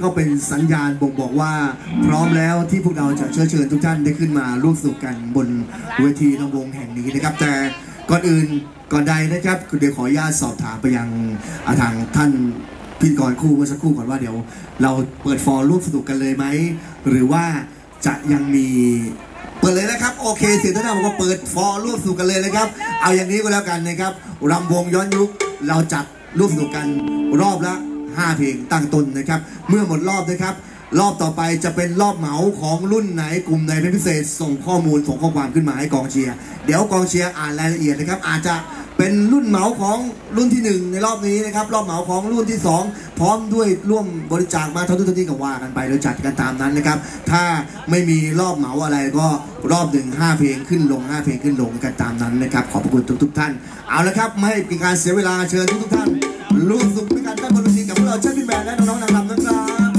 ก็เป็นสัญญาณบ่งบอกว่าพร้อมแล้วที่พวกเราจะเชิญทุกท่านได้ขึ้นมาร่วมสนุกกันบนเวทีลำวงแห่งนี้นะครับแต่ก่อนอื่นก่อนใดนะครับเดี๋ยวขออนุญาตสอบถามไปยังทางท่านพิธีกรคู่เมื่อสักครู่ก่อนว่าเดี๋ยวเราเปิดฟอร์ร่วมสนุกกันเลยไหมหรือว่าจะยังมีเปิดเลยนะครับโอเคเสียงท่านบอกว่าเปิดฟอร์ร่วมสนุกกันเลยนะครับเอาอย่างนี้ก็แล้วกันนะครับรำวงย้อนยุคเราจัดร่วมสนุกกันรอบละ5 เพลงตั้งต้นนะครับเมื่อหมดรอบนะครับรอบต่อไปจะเป็นรอบเหมาของรุ่นไหนกลุ่มไหนเป็นพิเศษส่งข้อมูลส่งข้อความขึ้นมาให้กองเชียร์เดี๋ยวกองเชียร์อ่านรายละเอียดนะครับอาจจะเป็นรุ่นเหมาของรุ่นที่1ในรอบนี้นะครับรอบเหมาของรุ่นที่2พร้อมด้วยร่วมบริจาคมาเท่าทุนเท่านี้ก็ว่ากันไปเราจัดกันตามนั้นนะครับถ้าไม่มีรอบเหมาอะไรก็รอบหนึ่ง5เพลงขึ้นลง5เพลงขึ้นลงกันตามนั้นนะครับขอบคุณทุกท่านเอาละครับไม่เป็นการเสียเวลาเชิญทุกท่านร่วมสนุกด้วยกันได้บนเวทีกับพวกเราเชิญพี่แมนและน้องๆนางรำนะครับ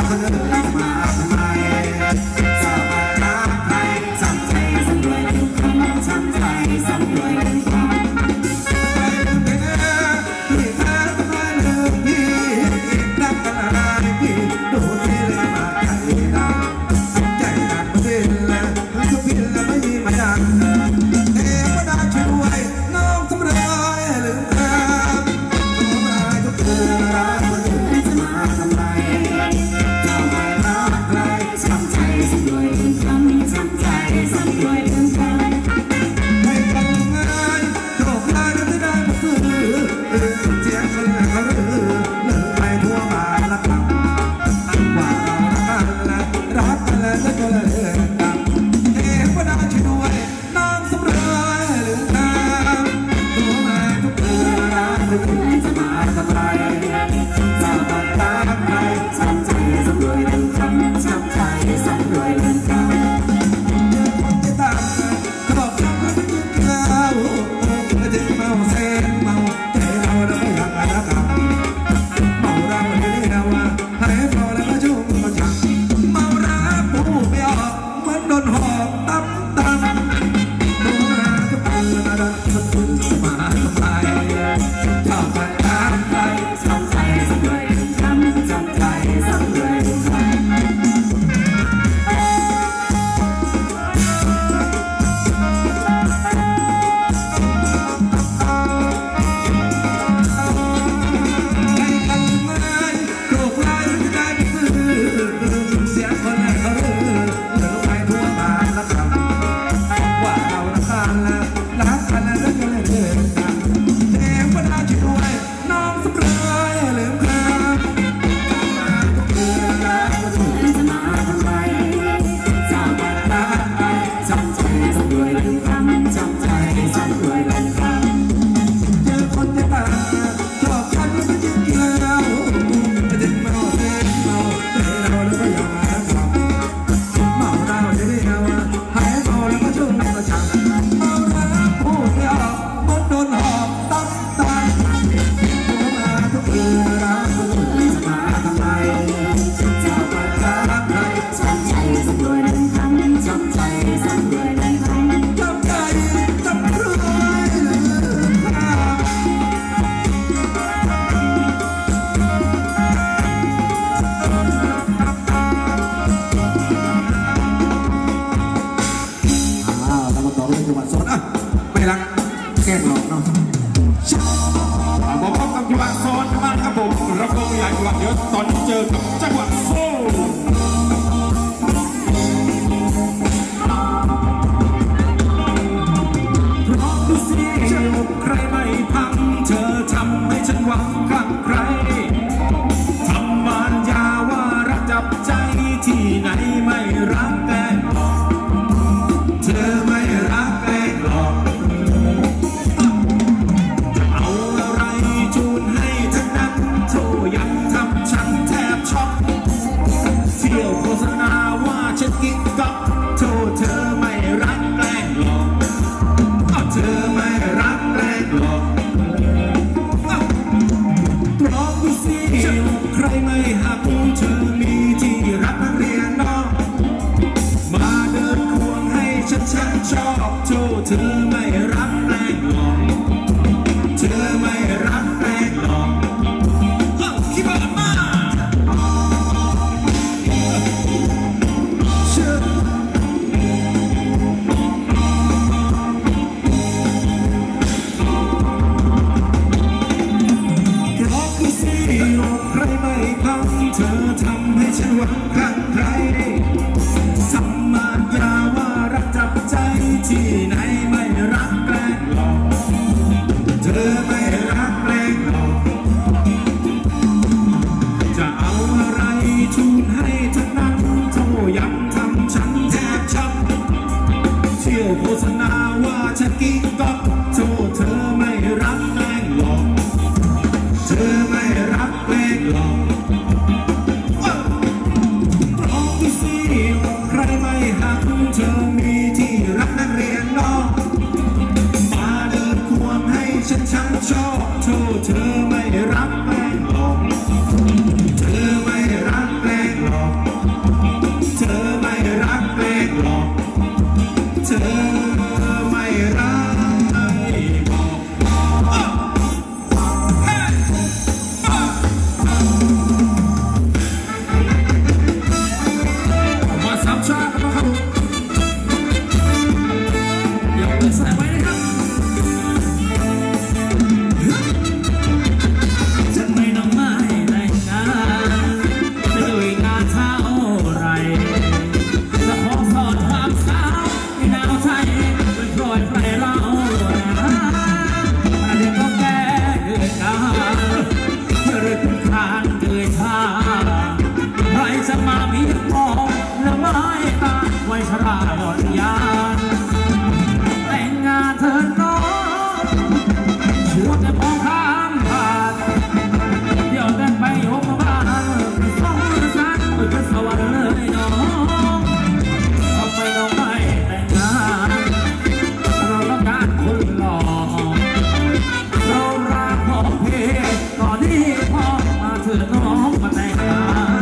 เธอไม่รักแกล้งหลอก มิตรมองและไม้ตาไว้ชราหย่อนยานแต่งงานเธอน้องชวนแต่พองข้ามผ่านเดี๋ยวเดินไปยกบ้านต้องรู้จักไปเป็นสวรรค์เลยน้องทำไมน้องไม่แต่งงานเราต้องการคนหล่อเรารักพ่อเพชรตอนนี้พ่อมาเธอน้องมาแต่งงาน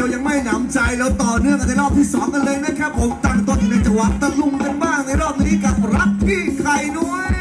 ดียวยังไม่หนำใจแล้วต่อเนื่องกันในรอบที่2กันเลยนะครับผมตั้งต้นอยู่ในจังหวะตะลุมกันบ้างในรอบนี้กับรักพี่ไข่นุ้ย